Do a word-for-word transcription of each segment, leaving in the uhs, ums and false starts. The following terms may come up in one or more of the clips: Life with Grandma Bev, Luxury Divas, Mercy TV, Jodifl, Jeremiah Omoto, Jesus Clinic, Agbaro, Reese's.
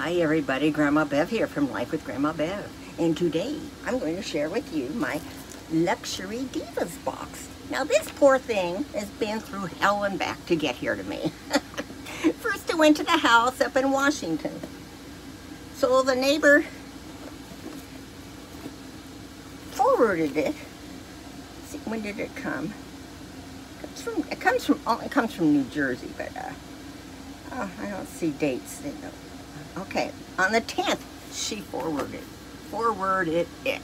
Hi everybody, Grandma Bev here from Life with Grandma Bev, and today I'm going to share with you my Luxury Divas box. Now this poor thing has been through hell and back to get here to me. First it went to the house up in Washington. So the neighbor forwarded it. Let's see, when did it come? It comes from, it comes from, oh, it comes from New Jersey, but uh, oh, I don't see dates. They don't. Okay, on the tenth, she forwarded, forwarded it.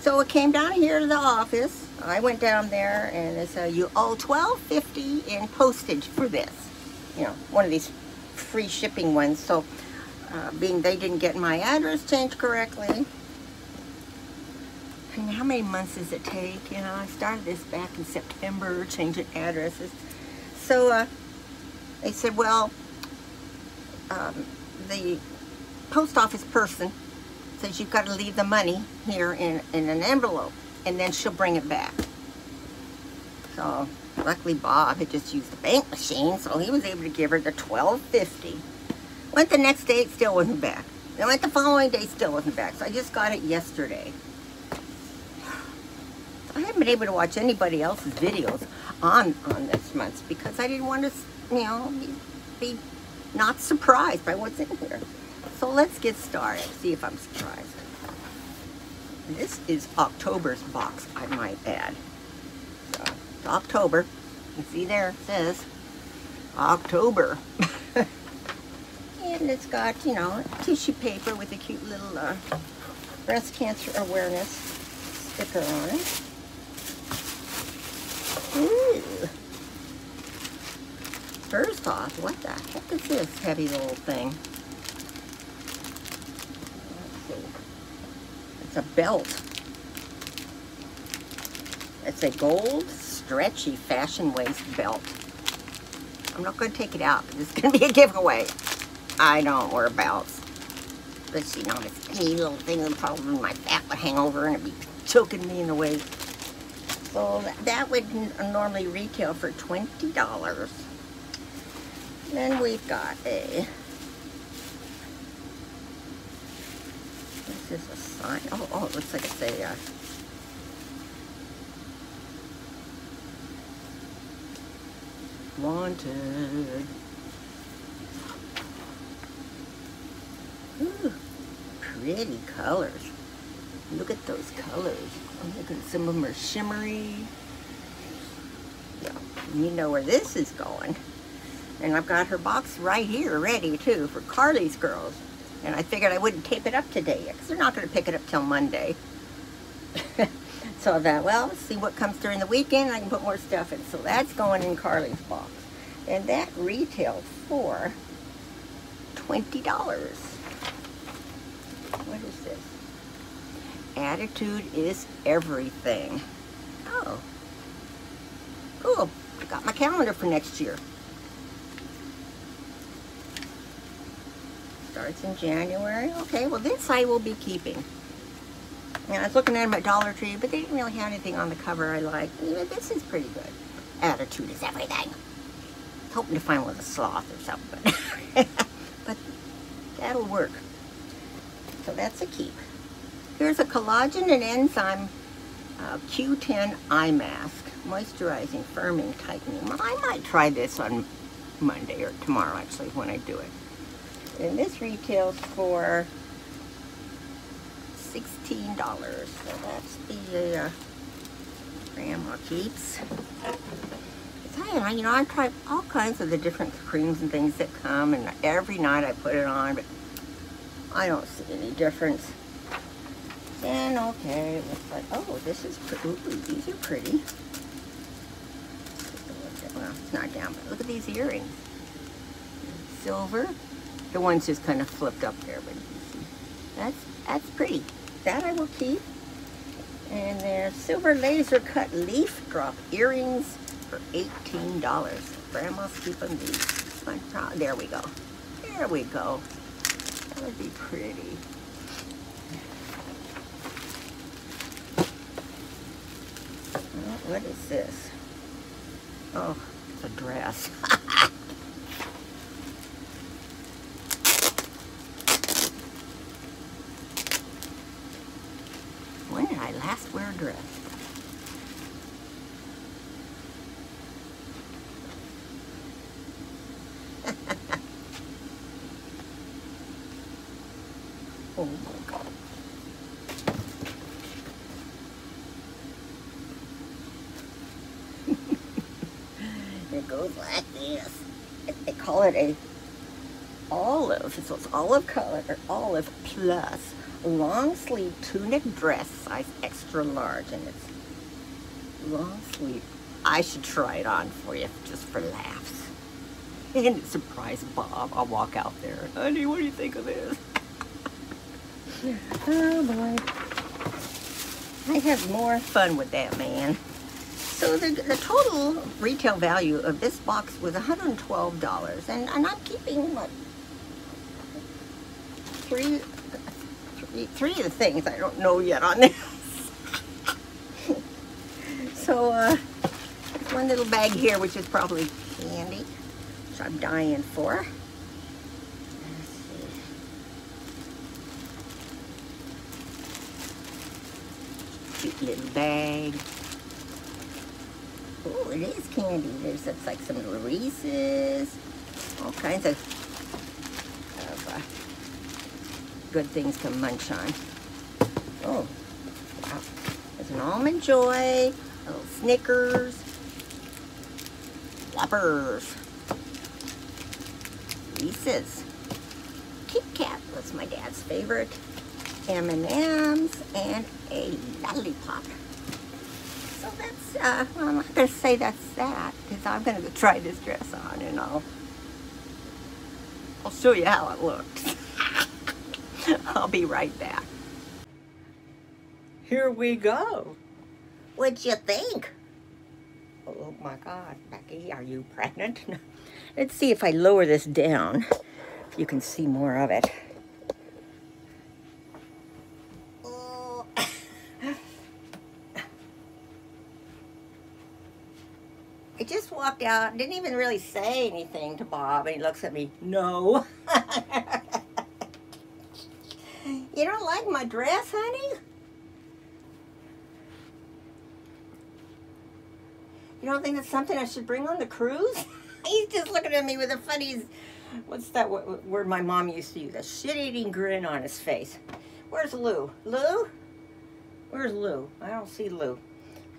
So it came down here to the office. I went down there and they said, you owe twelve fifty in postage for this. You know, one of these free shipping ones. So uh, being they didn't get my address changed correctly. I mean, how many months does it take? You know, I started this back in September, changing addresses. So uh, they said, well, Um, the post office person says you've got to leave the money here in, in an envelope and then she'll bring it back. So luckily Bob had just used the bank machine, so he was able to give her the twelve fifty. Went the next day, it still wasn't back. Then went the following day, still wasn't back. So I just got it yesterday. I haven't been able to watch anybody else's videos on, on this month because I didn't want to, you know, be, be not surprised by what's in here. So let's get started, see if I'm surprised. This is October's box, I might add. So, it's October. You see there, it says October. And it's got, you know, tissue paper with a cute little uh, breast cancer awareness sticker on it. Ooh. First off, what the heck is this heavy little thing? Let's see. It's a belt. It's a gold, stretchy fashion waist belt. I'm not going to take it out, but it's going to be a giveaway. I don't wear belts. But you know, this any little thing that probably my fat would hang over and it'd be choking me in the waist. So that would normally retail for twenty dollars. Then we've got a, this is a sign, oh, oh, it looks like it's a, uh, wanted. Ooh, pretty colors. Look at those colors. Oh my goodness, some of them are shimmery. Yeah, you know where this is going. And I've got her box right here ready, too, for Carly's girls. And I figured I wouldn't tape it up today, because they're not going to pick it up till Monday. So I thought, well, see what comes during the weekend. I can put more stuff in. So that's going in Carly's box. And that retailed for twenty dollars. What is this? Attitude is everything. Oh. Cool. I got my calendar for next year. Starts in January. Okay, well this I will be keeping. Now I was looking at them at Dollar Tree, but they didn't really have anything on the cover I like. Yeah, this is pretty good. Attitude is everything. I was hoping to find one with a sloth or something, but, but that'll work. So that's a keep. Here's a collagen and enzyme uh, Q ten eye mask, moisturizing, firming, tightening. Well, I might try this on Monday or tomorrow actually when I do it. And this retails for sixteen dollars. So that's the uh, Grandma Keeps. I, you know, I tried all kinds of the different creams and things that come, and every night I put it on, but I don't see any difference. And okay, it looks like, oh, this is pretty. Ooh, these are pretty. Well, it's not down, but look at these earrings. Silver. The one's just kind of flipped up there, but that's, that's pretty. That I will keep. And there's silver laser cut leaf drop earrings for eighteen dollars. Grandma's keeping these. There we go. There we go. That would be pretty. What is this? Oh, it's a dress. last wear dress. Oh my God. It goes like this. They call it a olive, so it's olive color, or olive plus long sleeve tunic dress, size extra large, and it's long sleeve. I should try it on for you, just for laughs. And surprise Bob, I'll walk out there. Honey, what do you think of this? Oh boy, I have more fun with that, man. So the, the total retail value of this box was one hundred twelve dollars, and, and I'm keeping like three, three, three of the things I don't know yet on this. So uh, one little bag here, which is probably candy, which I'm dying for. Cute little bag. Oh, it is candy. There's that's like some Reese's, all kinds of, of uh, good things to munch on. Oh, wow. There's an Almond Joy, a little Snickers, Whoppers, Reese's, Kit Kat was my dad's favorite, M and M's, and a lollipop. So that's, uh, well, I'm not going to say that's that, because I'm going to try this dress on, and I'll, I'll show you how it looks. I'll be right back. Here we go. What'd you think? Oh my God, Becky, are you pregnant? Let's see if I lower this down, if you can see more of it. I just walked out, didn't even really say anything to Bob, and he looks at me, no. You don't like my dress, honey? You don't think that's something I should bring on the cruise? He's just looking at me with a funny, what's that word my mom used to use, a shit-eating grin on his face. Where's Lou? Lou? Where's Lou? I don't see Lou.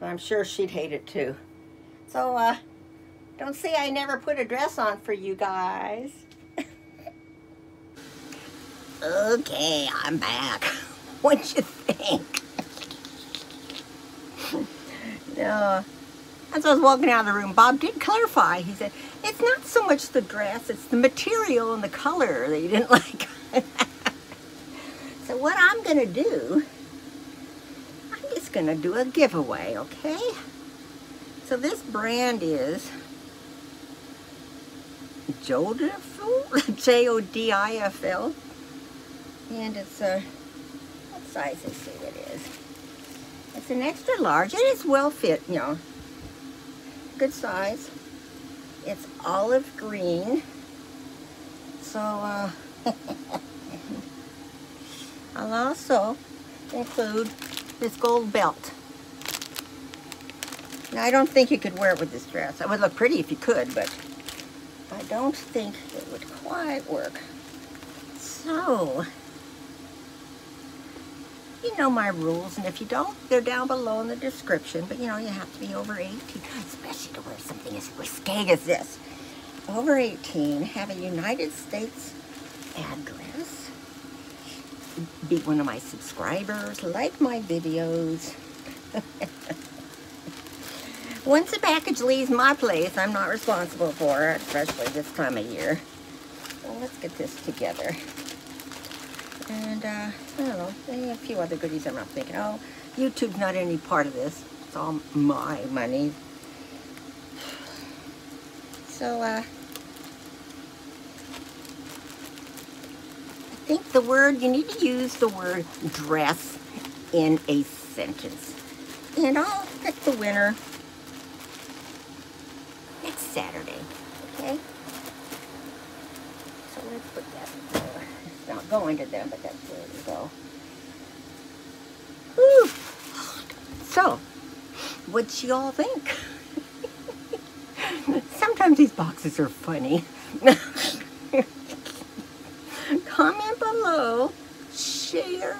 So I'm sure she'd hate it too. So, uh, don't say I never put a dress on for you guys. Okay, I'm back. What'd you think? No. As I was walking out of the room, Bob did clarify. He said, it's not so much the dress, it's the material and the color that you didn't like. So what I'm gonna do, I'm just gonna do a giveaway, okay? So this brand is Jodifl, J O D I F L, and it's a, what size is it? It is. It's an extra large. It is well fit, you know, good size. It's olive green. So uh, I'll also include this gold belt. Now, I don't think you could wear it with this dress. It would look pretty if you could, but I don't think it would quite work. So, you know my rules, and if you don't, they're down below in the description, but you know, you have to be over eighteen, especially to wear something as risque as this. Over eighteen, have a United States address, be one of my subscribers, like my videos. Once the package leaves my place, I'm not responsible for it, especially this time of year. Well, let's get this together. And, uh, I don't know, a few other goodies I'm not thinking. Oh, YouTube's not any part of this. It's all my money. So, uh, I think the word, you need to use the word dress in a sentence. And I'll pick the winner next Saturday, okay? So let's put that there. It's not going to them, but that's where we go. Whew. So, what'd y'all think? Sometimes these boxes are funny. Comment below, share,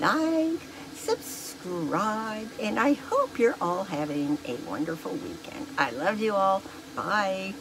like, subscribe, and I hope you're all having a wonderful weekend. I love you all. Bye.